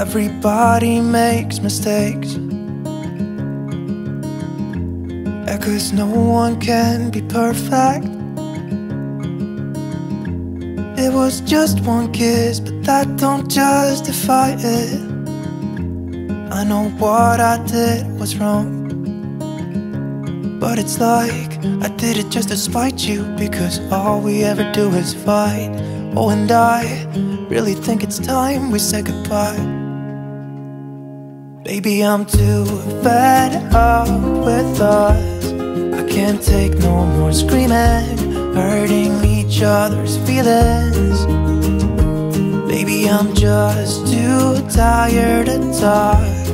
Everybody makes mistakes, yeah, 'cause no one can be perfect. It was just one kiss, but that don't justify it. I know what I did was wrong, but it's like I did it just to spite you, because all we ever do is fight. Oh, and I really think it's time we said goodbye. Baby, I'm too fed up with us. I can't take no more screaming, hurting each other's feelings. Baby, I'm just too tired to talk,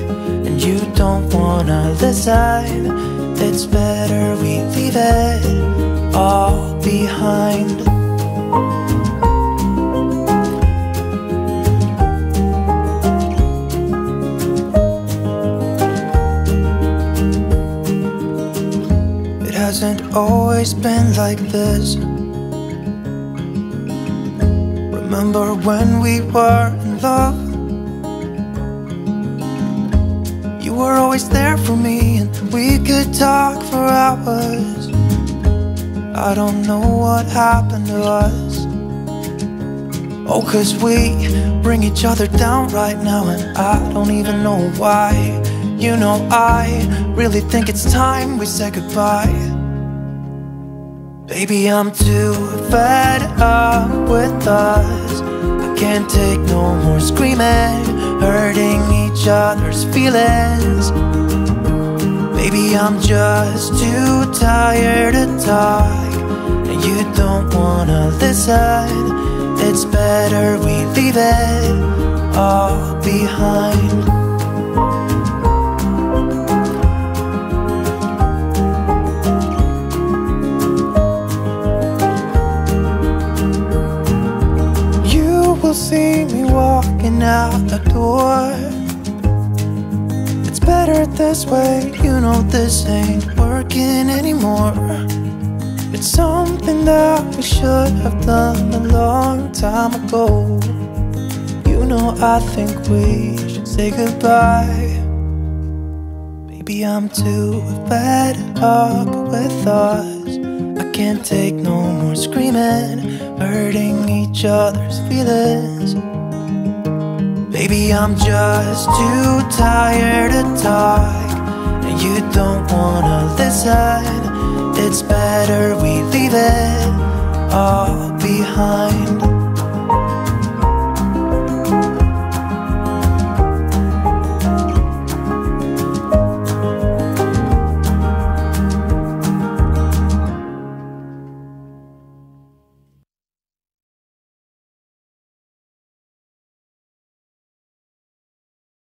and you don't wanna listen. It's better we leave it all behind. It hasn't always been like this. Remember when we were in love? You were always there for me, and we could talk for hours. I don't know what happened to us. Oh, 'cause we bring each other down right now, and I don't even know why. You know, I really think it's time we said goodbye. Baby, I'm too fed up with us. I can't take no more screaming, hurting each other's feelings. Baby, I'm just too tired to talk, and you don't wanna listen. It's better we leave it all behind. See me walking out the door. It's better this way, you know this ain't working anymore. It's something that we should have done a long time ago. You know I think we should say goodbye. Baby, I'm too fed up with us. I can't take no more screaming, hurting each other's feelings. Baby, I'm just too tired to talk, and you don't wanna listen. It's better we leave it all behind.